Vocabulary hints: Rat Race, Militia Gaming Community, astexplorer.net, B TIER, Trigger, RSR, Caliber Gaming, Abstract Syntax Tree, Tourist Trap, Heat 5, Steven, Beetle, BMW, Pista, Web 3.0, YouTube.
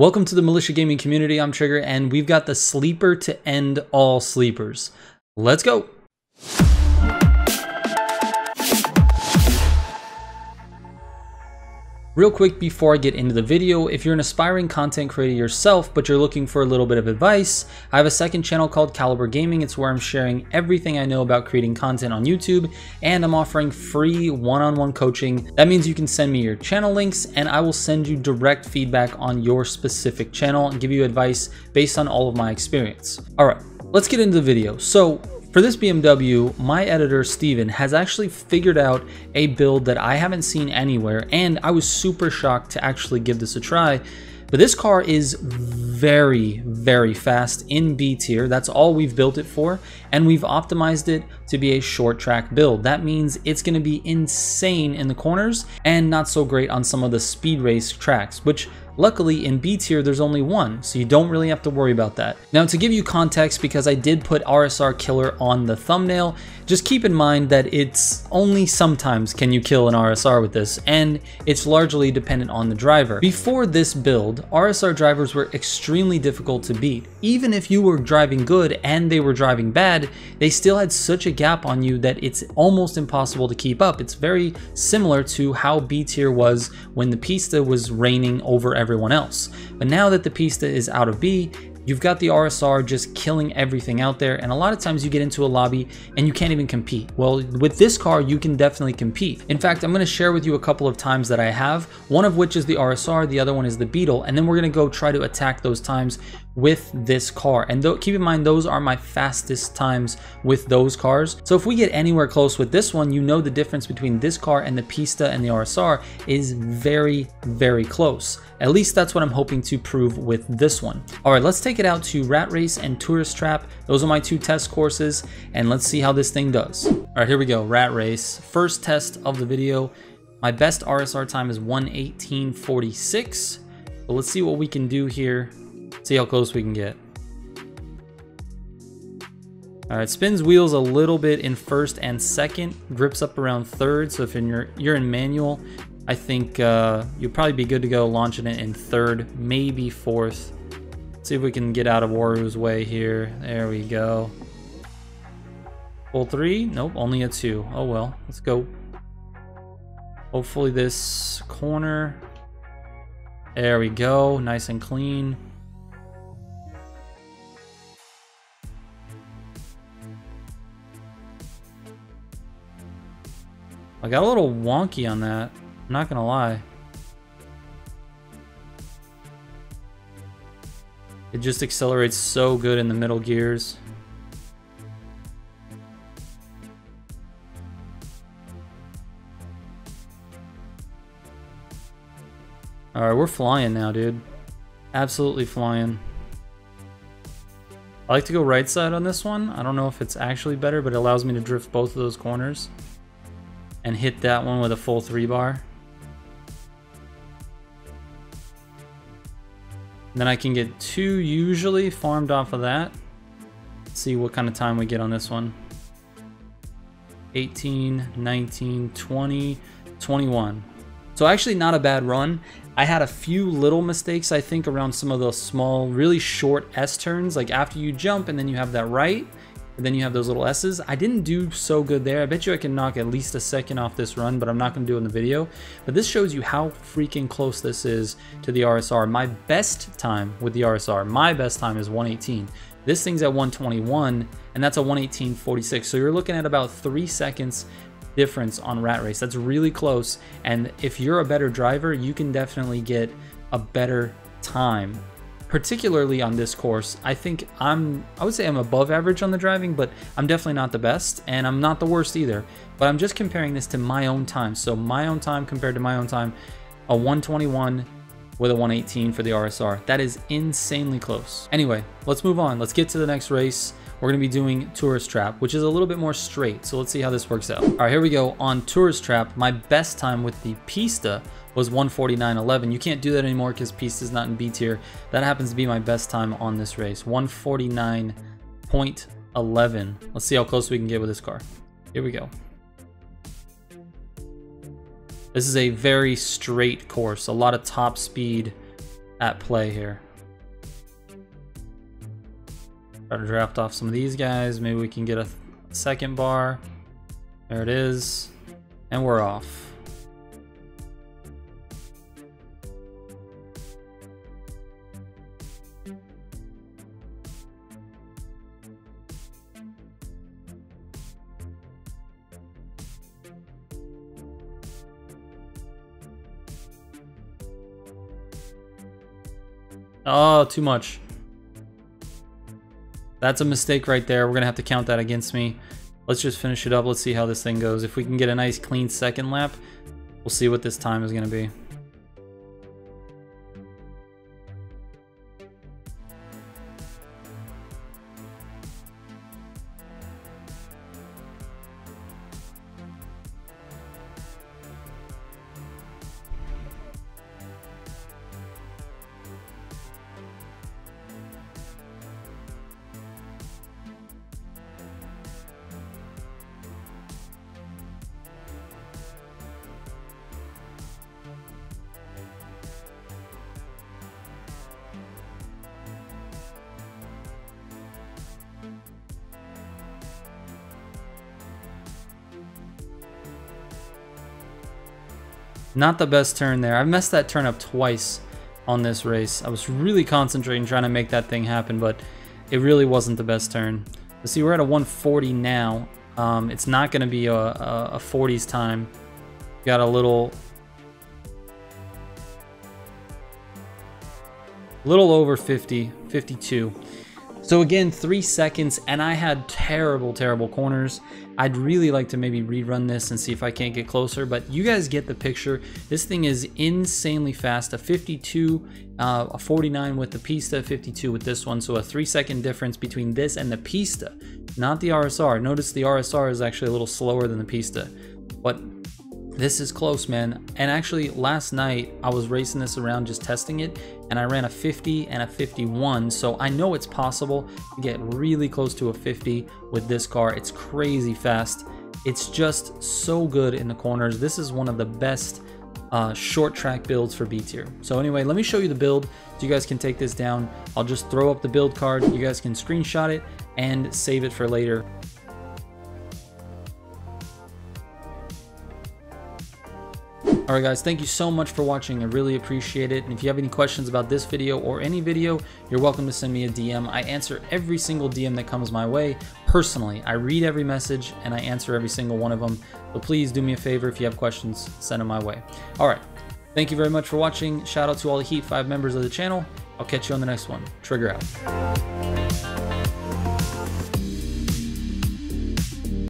Welcome to the Militia Gaming Community. I'm Trigger, and we've got the sleeper to end all sleepers. Let's go. Real quick before I get into the video, if you're an aspiring content creator yourself, but you're looking for a little bit of advice, I have a second channel called Caliber Gaming. It's where I'm sharing everything I know about creating content on YouTube, and I'm offering free one-on-one coaching. That means you can send me your channel links, and I will send you direct feedback on your specific channel and give you advice based on all of my experience. All right, let's get into the video. So, for this BMW, my editor, Steven, has actually figured out a build that I haven't seen anywhere, and I was super shocked to actually give this a try. But this car is very, very fast in B tier. That's all we've built it for, and we've optimized it to be a short track build. That means it's gonna be insane in the corners and not so great on some of the speed race tracks, which luckily in B tier, there's only one, so you don't really have to worry about that. Now to give you context, because I did put RSR killer on the thumbnail, just keep in mind that it's only sometimes can you kill an RSR with this, and it's largely dependent on the driver. Before this build, RSR drivers were extremely difficult to beat. Even if you were driving good and they were driving bad, they still had such a gap on you that it's almost impossible to keep up. It's very similar to how B tier was when the Pista was reigning over everyone else. But now that the Pista is out of B, you've got the RSR just killing everything out there, and a lot of times you get into a lobby and you can't even compete. Well, with this car, you can definitely compete. In fact, I'm going to share with you a couple of times that I have, one of which is the RSR, the other one is the Beetle, and then we're going to go try to attack those times with this car. And keep in mind, those are my fastest times with those cars. So if we get anywhere close with this one, you know the difference between this car and the Pista and the RSR is very, very close. At least that's what I'm hoping to prove with this one. All right, let's take it out to Rat Race and Tourist Trap. Those are my two test courses, and let's see how this thing does. All right, here we go, Rat Race. First test of the video. My best RSR time is 1:18:46. But let's see what we can do here. See how close we can get. All right, spins wheels a little bit in first and second, grips up around third. So if you're in manual, I think you'll probably be good to go launching it in third, maybe fourth. Let's see if we can get out of Waru's way here. There we go. Full three? Nope, only a two. Oh well, let's go. Hopefully this corner. There we go, nice and clean. I got a little wonky on that, I'm not gonna lie. It just accelerates so good in the middle gears. All right, we're flying now, dude. Absolutely flying. I like to go right side on this one. I don't know if it's actually better, but it allows me to drift both of those corners and hit that one with a full three bar. And then I can get two usually farmed off of that. Let's see what kind of time we get on this one. 18, 19, 20, 21. So actually not a bad run. I had a few little mistakes, I think, around some of those small, really short S turns, like after you jump and then you have that right, and then you have those little S's. I didn't do so good there. I bet you I can knock at least a second off this run, but I'm not gonna do it in the video. But this shows you how freaking close this is to the RSR. My best time with the RSR, my best time is 1:18. This thing's at 1:21, and that's a 1:18:46. So you're looking at about 3 seconds difference on Rat Race. That's really close. And if you're a better driver, you can definitely get a better time. Particularly on this course, I think I would say I'm above average on the driving, but I'm definitely not the best, and I'm not the worst either. But I'm just comparing this to my own time. So my own time compared to my own time, a 1:21 with a 1:18 for the RSR. That is insanely close. Anyway, let's move on. Let's get to the next race. We're gonna be doing Tourist Trap, which is a little bit more straight. So let's see how this works out. All right, here we go on Tourist Trap. My best time with the Pista was 1:49:11. You can't do that anymore because Pista's not in B tier. That happens to be my best time on this race, 1:49:11. Let's see how close we can get with this car. Here we go. This is a very straight course, a lot of top speed. at play here. Try to draft off some of these guys. Maybe we can get a second bar. There it is. And we're off. Oh, too much. That's a mistake right there. We're going to have to count that against me. Let's just finish it up. Let's see how this thing goes. If we can get a nice clean second lap, we'll see what this time is going to be. Not the best turn there. I messed that turn up twice on this race. I was really concentrating trying to make that thing happen, but it really wasn't the best turn. But see, we're at a 140 now. It's not going to be a 40s time. Got a little over 50, 52. So again, 3 seconds, and I had terrible, terrible corners. I'd really like to maybe rerun this and see if I can't get closer, but you guys get the picture. This thing is insanely fast, a 52, a 49 with the Pista, 52 with this one. So a 3 second difference between this and the Pista, not the RSR. Notice the RSR is actually a little slower than the Pista, but this is close, man. And actually last night I was racing this around just testing it, and I ran a 50 and a 51, so I know it's possible to get really close to a 50 with this car. It's crazy fast. It's just so good in the corners. This is one of the best short track builds for B tier. So anyway, let me show you the build so you guys can take this down. I'll just throw up the build card. You guys can screenshot it and save it for later. Alright guys, thank you so much for watching. I really appreciate it. And if you have any questions about this video or any video, you're welcome to send me a DM. I answer every single DM that comes my way personally. I read every message and I answer every single one of them. So please do me a favor, if you have questions, send them my way. Alright, thank you very much for watching. Shout out to all the Heat 5 members of the channel. I'll catch you on the next one. Trigger out.